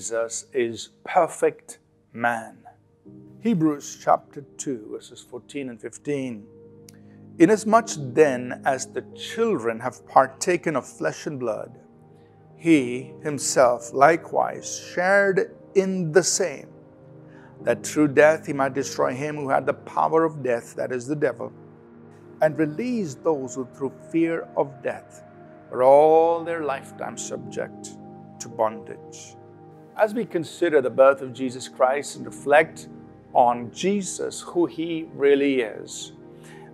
Jesus is perfect man. Hebrews chapter 2, verses 14 and 15. Inasmuch then as the children have partaken of flesh and blood, he himself likewise shared in the same, that through death he might destroy him who had the power of death, that is the devil, and release those who through fear of death were all their lifetime subject to bondage. As we consider the birth of Jesus Christ and reflect on Jesus, who he really is,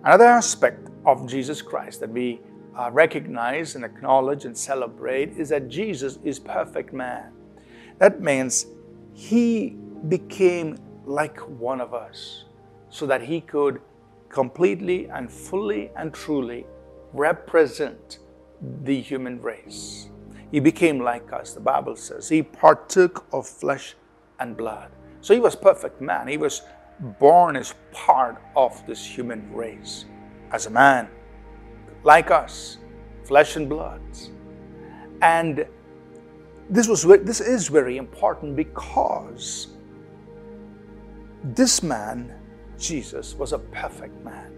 another aspect of Jesus Christ that we recognize and acknowledge and celebrate is that Jesus is perfect man. That means he became like one of us so that he could completely and fully and truly represent the human race. He became like us, the Bible says. He partook of flesh and blood. So he was perfect man. He was born as part of this human race, as a man, like us, flesh and blood. And this is very important because this man, Jesus, was a perfect man.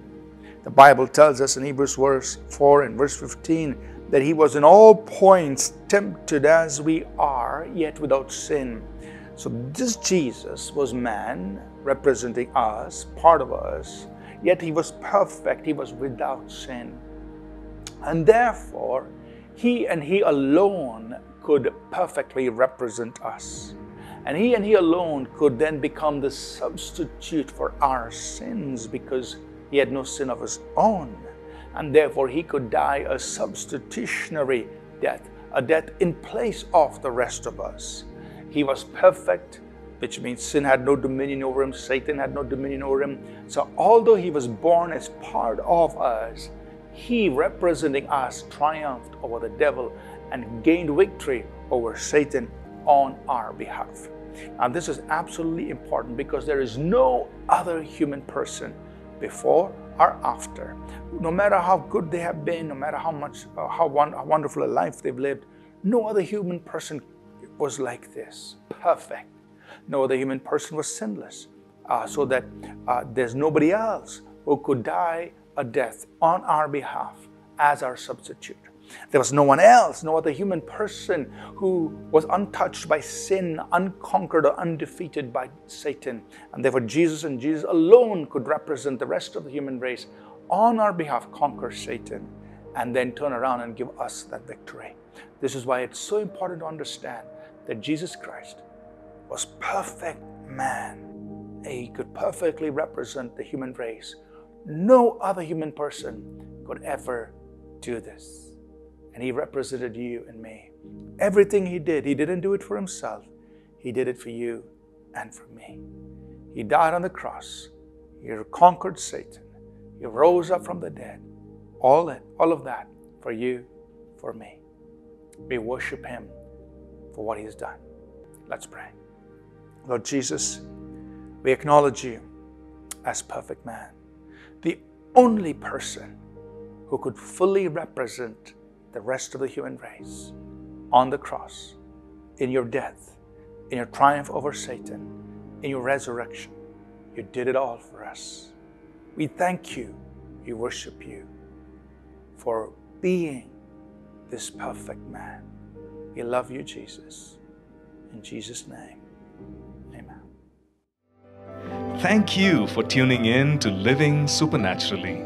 The Bible tells us in Hebrews verse 4 and verse 15 that he was in all points tempted as we are, yet without sin. So this Jesus was man, representing us, part of us, yet he was perfect, he was without sin. And therefore, he and he alone could perfectly represent us. And he alone could then become the substitute for our sins because he had no sin of his own. And therefore, he could die a substitutionary death, a death in place of the rest of us. He was perfect, which means sin had no dominion over him, Satan had no dominion over him. So although he was born as part of us, he, representing us, triumphed over the devil and gained victory over Satan on our behalf. And this is absolutely important because there is no other human person before or after. No matter how good they have been, no matter how wonderful a life they've lived, no other human person was like this, perfect. No other human person was sinless, so that there's nobody else who could die a death on our behalf as our substitute. There was no one else, no other human person who was untouched by sin, unconquered or undefeated by Satan. And therefore Jesus and Jesus alone could represent the rest of the human race on our behalf, conquer Satan, and then turn around and give us that victory. This is why it's so important to understand that Jesus Christ was perfect man. He could perfectly represent the human race. No other human person could ever do this. And he represented you and me. Everything he didn't do it for himself. He did it for you and for me. He died on the cross. He conquered Satan. He rose up from the dead. All of that for you, for me. We worship him for what he has done. Let's pray. Lord Jesus, we acknowledge you as perfect man, the only person who could fully represent the rest of the human race on the cross, in your death, in your triumph over Satan, in your resurrection. You did it all for us. We thank you, we worship you for being this perfect man. We love you, Jesus. In Jesus' name, amen. Thank you for tuning in to Living Supernaturally.